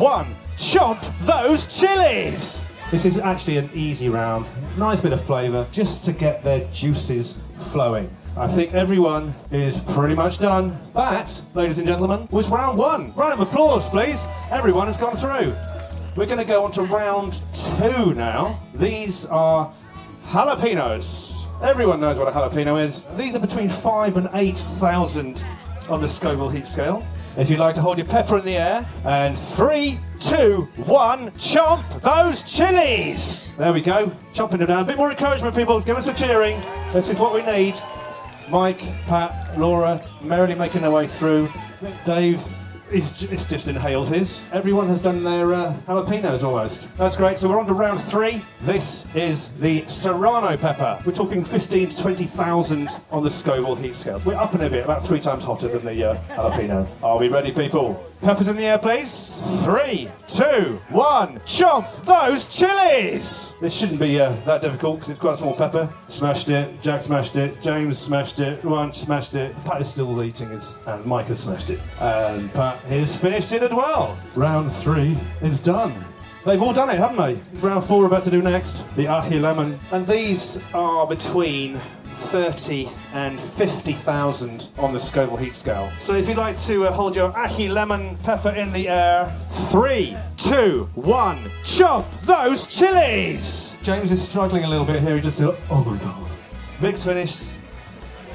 one. Chomp those chilies! This is actually an easy round. Nice bit of flavour, just to get their juices flowing. I think everyone is pretty much done. That, ladies and gentlemen, was round one. Round of applause, please. Everyone has gone through. We're going to go on to round two now. These are jalapenos. Everyone knows what a jalapeno is. These are between 5,000 and 8,000 on the Scoville heat scale. If you'd like to hold your pepper in the air, and 3, 2, 1, chomp those chilies! There we go, chomping them down. A bit more encouragement, people, give us a cheering. This is what we need. Mike, Pat, Laura, merrily making their way through. Dave is just inhaled his. Everyone has done their jalapenos almost. That's great, so we're on to round three. This is the Serrano pepper. We're talking 15 to 20,000 on the Scoville heat scales. We're upping a bit, about 3 times hotter than the jalapeno. Are we ready, people? Peppers in the air, please. 3, 2, 1, chomp those chilies! This shouldn't be that difficult because it's quite a small pepper. Smashed it, Jack smashed it, James smashed it, Ryan smashed it, Pat is still eating it, and Mike has smashed it. And Pat has finished it as well. Round three is done. They've all done it, haven't they? Round four we're about to do next, the ají lemon. And these are between 30 and 50,000 on the Scoville heat scale. So if you'd like to hold your ají lemon pepper in the air, 3, 2, 1, chop those chilies! James is struggling a little bit here, he just said, oh my god. Vic's finished.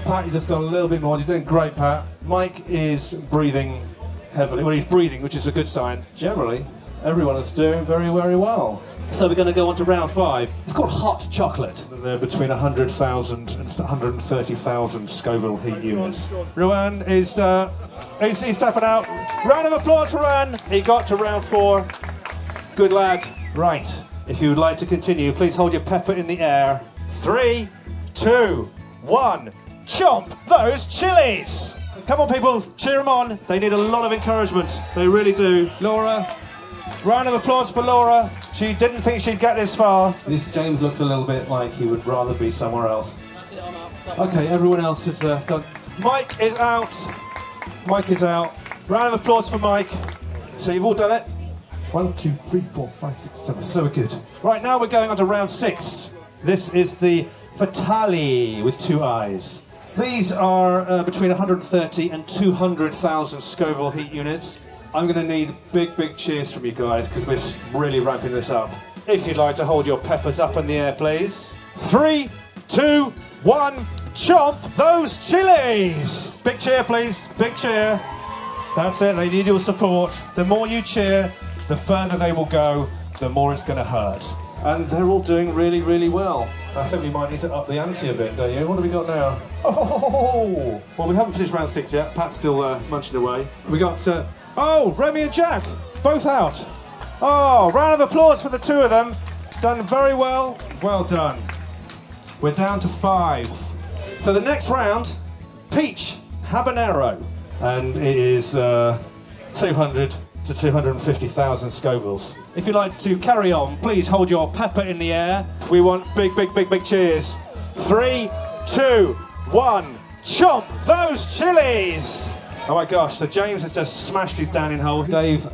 Pat, you just got a little bit more, you're doing great, Pat. Mike is breathing heavily, well he's breathing, which is a good sign. Generally, everyone is doing very, very well. So we're going to go on to round five. It's called hot chocolate. They're between 100,000 and 130,000 Scoville heat units. Ruan is he's tapping out. Round of applause for Ruan. He got to round four. Good lad. Right. If you would like to continue, please hold your pepper in the air. 3, 2, 1. Chomp those chilies. Come on, people. Cheer them on. They need a lot of encouragement. They really do. Laura. Round of applause for Laura. She didn't think she'd get this far. This James looks a little bit like he would rather be somewhere else. Okay, everyone else is done. Mike is out. Mike is out. Round of applause for Mike. So you've all done it. 1, 2, 3, 4, 5, 6, 7. So good. Right, now we're going on to round six. This is the Fatalii with 2 eyes. These are between 130 and 200,000 Scoville heat units. I'm going to need big cheers from you guys because we're really ramping this up. If you'd like to hold your peppers up in the air, please. 3, 2, 1, chomp those chilies! Big cheer, please, big cheer. That's it, they need your support. The more you cheer, the further they will go, the more it's going to hurt. And they're all doing really, really well. I think we might need to up the ante a bit, don't you? What have we got now? Oh! Well, we haven't finished round six yet. Pat's still munching away. We got... Oh, Remy and Jack, both out. Oh, round of applause for the two of them. Done very well. Well done. We're down to 5. So the next round, Peach Habanero. And it is 200 to 250,000 Scovilles. If you'd like to carry on, please hold your pepper in the air. We want big cheers. 3, 2, 1, chomp those chilies! Oh my gosh, so James has just smashed his down in hole. Dave,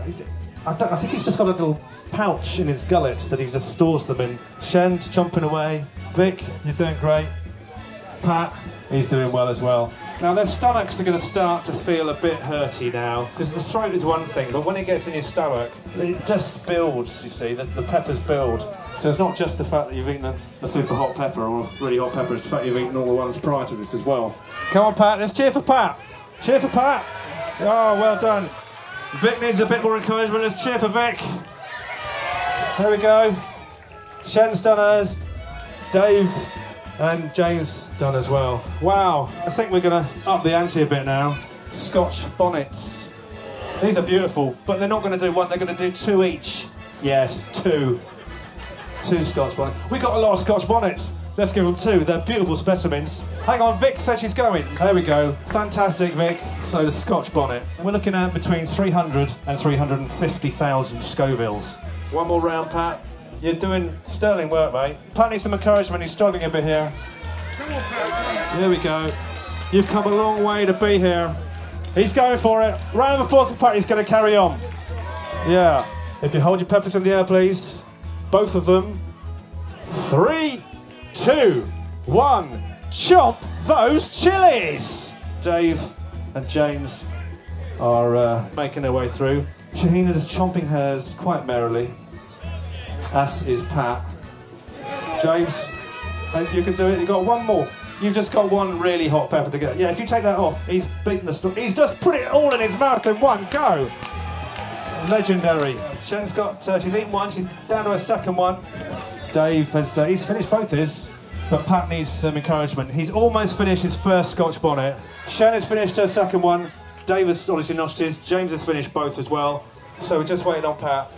I think he's just got a little pouch in his gullet that he just stores them in. Shen's chomping away. Vic, you're doing great. Pat, he's doing well as well. Now their stomachs are going to start to feel a bit hurty now, because the throat is one thing, but when it gets in your stomach, it just builds, you see, the peppers build. So it's not just the fact that you've eaten a super hot pepper or a really hot pepper, it's the fact you've eaten all the ones prior to this as well. Come on, Pat, let's cheer for Pat. Cheer for Pat. Oh, well done. Vic needs a bit more encouragement. Let's cheer for Vic. There we go. Shen's done hers. Dave and James done as well. Wow. I think we're going to up the ante a bit now. Scotch bonnets. These are beautiful, but they're not going to do one. They're going to do 2 each. Yes, 2. 2 Scotch bonnets. We got a lot of Scotch bonnets. Let's give them 2, they're beautiful specimens. Hang on, Vic said she's going. There we go, fantastic Vic. So the Scotch bonnet. We're looking at between 300 and 350,000 Scovilles. One more round, Pat. You're doing sterling work, mate. Pat needs some encouragement, he's struggling a bit here. There we go. You've come a long way to be here. He's going for it. Round of applause for Pat, he's going to carry on. Yeah, If you hold your peppers in the air, please. Both of them. 3, 2, 1. Chop those chilies! Dave and James are making their way through. Shahina is chomping hers quite merrily. As is Pat. James, you can do it. You've got one more. You've just got one really hot pepper to get. Yeah, if you take that off, he's beaten the stuff. He's just put it all in his mouth in one go. Legendary. Shen's got, she's eaten one, she's down to her second one. Dave has, he's finished both his, but Pat needs some encouragement. He's almost finished his first Scotch Bonnet. Shen has finished her second one. Dave has obviously notched his. James has finished both as well. So we're just waiting on Pat.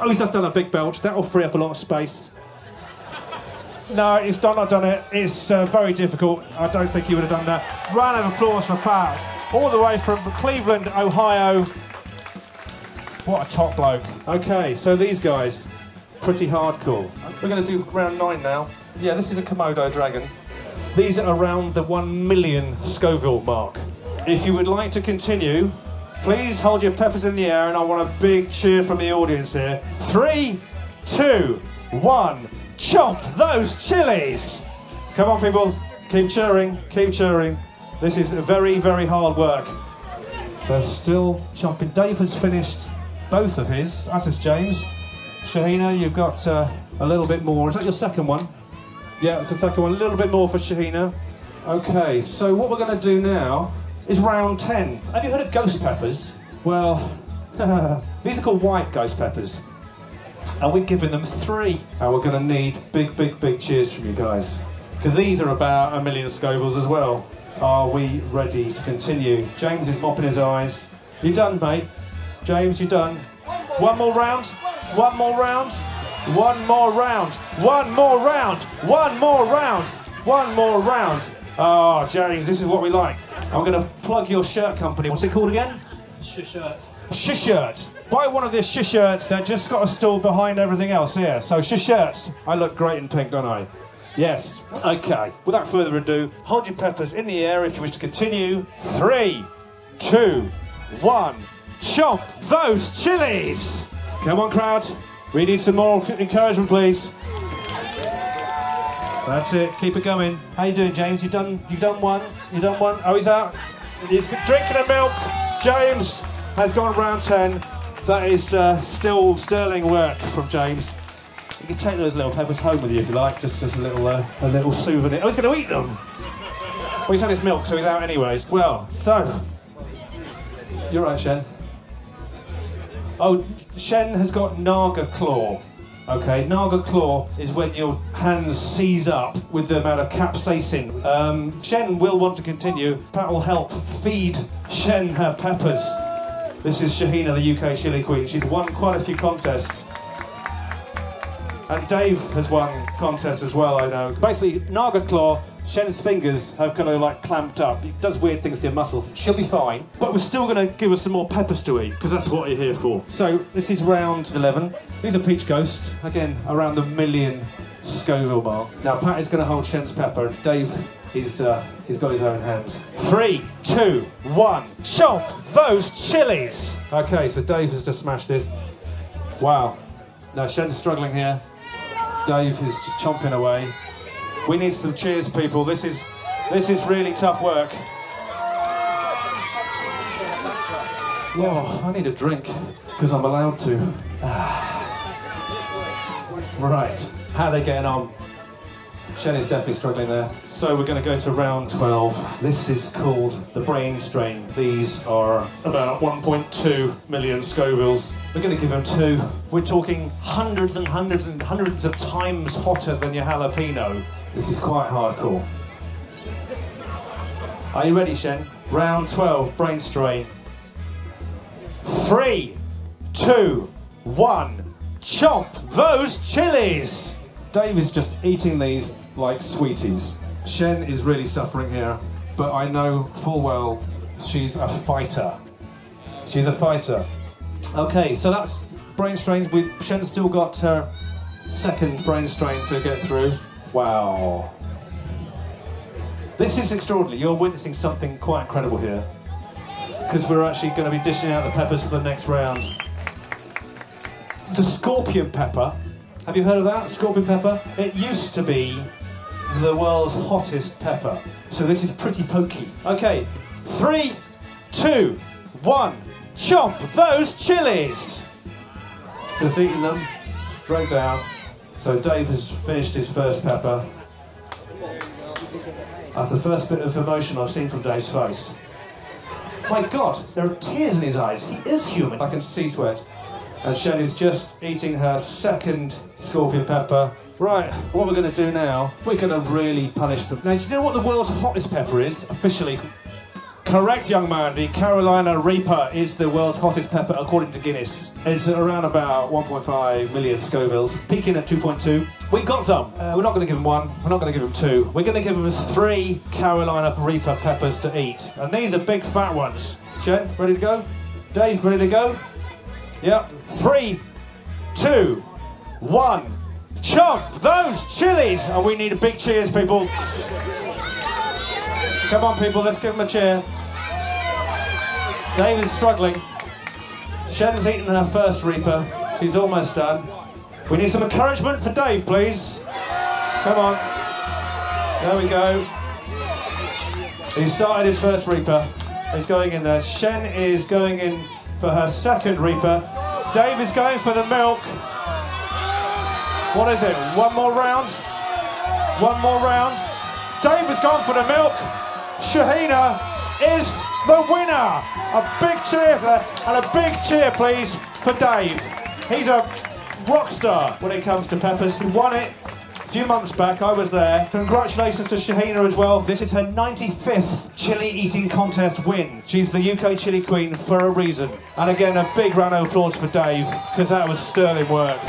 Oh, he's just done a big belch. That'll free up a lot of space. No, he's not done it. It's very difficult. I don't think he would have done that. Round of applause for Pat, all the way from Cleveland, Ohio. What a top bloke. Okay, so these guys, pretty hardcore. We're going to do round 9 now. Yeah, this is a Komodo Dragon. These are around the 1 million Scoville mark. If you would like to continue, please hold your peppers in the air, and I want a big cheer from the audience here. 3, 2, 1. Chomp those chilies! Come on, people, keep cheering, keep cheering. This is very, very hard work. They're still chomping. Dave has finished both of his, as is James. Shahina, you've got a little bit more. Is that your second one? Yeah, it's the second one. A little bit more for Shahina. Okay, so what we're going to do now is round 10. Have you heard of ghost peppers? Well, these are called white ghost peppers. And we're giving them 3. And we're going to need big, big, big cheers from you guys. Because these are about 1 million Scovilles as well. Are we ready to continue? James is mopping his eyes. You done, mate? James, you done? One more round. One more round. One more round. One more round. One more round. One more round. Oh, James, this is what we like. I'm going to plug your shirt company. What's it called again? ShiShirts. ShiShirts. Buy one of their ShiShirts. They've just got a stall behind everything else here. So ShiShirts. I look great in pink, don't I? Yes. Okay. Without further ado, hold your peppers in the air if you wish to continue. 3, 2, 1. Chomp those chilies! Come on, crowd. We need some more encouragement, please. That's it. Keep it going. How you doing, James? You've done one. You've done one. Oh, he's out. He's drinking the milk. James has gone round 10. That is still sterling work from James. You can take those little peppers home with you if you like, just as a little souvenir. Oh, he's going to eat them! Well, he's had his milk, so he's out anyways. Well, so... You're right, Shen. Oh, Shen has got Naga Claw. Okay, Naga Claw is when your hands seize up with the amount of capsaicin. Shen will want to continue. Pat will help feed Shen her peppers. This is Shahina, the UK Chilli Queen. She's won quite a few contests. And Dave has won contests as well, I know. Basically, Naga Claw, Shen's fingers have kind of like clamped up. It does weird things to your muscles. She'll be fine, but we're still going to give her some more peppers to eat, because that's what you're here for. So this is round 11. These are Peach Ghost, again, around the 1 million Scoville mark. Now Pat is going to hold Shen's pepper, and Dave, he's got his own hands. 3, 2, 1, chomp those chilies! Okay, so Dave has just smashed this. Wow. Now Shen's struggling here. Dave is chomping away. We need some cheers, people. This is really tough work. Oh, I need a drink, because I'm allowed to. Right, how are they getting on? Shen is definitely struggling there. So we're going to go to round 12. This is called the Brain Strain. These are about 1.2 million Scovilles. We're going to give them 2. We're talking hundreds and hundreds and hundreds of times hotter than your jalapeno. This is quite hardcore. Are you ready, Shen? Round 12, Brain Strain. 3, 2, 1. Chomp those chilies! Dave is just eating these like sweeties. Shen is really suffering here, but I know full well she's a fighter. She's a fighter. Okay, so that's Brain Strains. Shen's still got her second Brain Strain to get through. Wow. This is extraordinary. You're witnessing something quite incredible here, because we're actually going to be dishing out the peppers for the next round. the scorpion pepper. Have you heard of that, scorpion pepper? It used to be the world's hottest pepper. So this is pretty pokey. Okay, 3, 2, 1, chomp those chilies! Just eating them, straight down. So Dave has finished his first pepper. That's the first bit of emotion I've seen from Dave's face. My God, there are tears in his eyes. He is human. I can see sweat. And Shelley's just eating her second scorpion pepper. Right, what we're going to do now, we're going to really punish them. Now, do you know what the world's hottest pepper is, officially? Correct, young man. The Carolina Reaper is the world's hottest pepper, according to Guinness. It's around about 1.5 million Scovilles, peaking at 2.2. We've got some. We're not going to give them one. We're not going to give them two. We're going to give them 3 Carolina Reaper peppers to eat. And these are big, fat ones. Jen, ready to go? Dave, ready to go? Yep. 3, 2, 1. Chomp those chilies! And we need a big cheers, people. Come on, people, let's give them a cheer. Dave is struggling. Shen's eaten her first Reaper. She's almost done. We need some encouragement for Dave, please. Come on. There we go. He started his first Reaper. He's going in there. Shen is going in for her second Reaper. Dave is going for the milk. What is it? One more round? One more round. Dave has gone for the milk. Shahina is the winner. A big cheer for her, and a big cheer, please, for Dave. He's a rock star when it comes to peppers. He won it a few months back. I was there. Congratulations to Shahina as well. This is her 95th chili eating contest win. She's the UK Chilli Queen for a reason. And again, a big round of applause for Dave, because that was sterling work.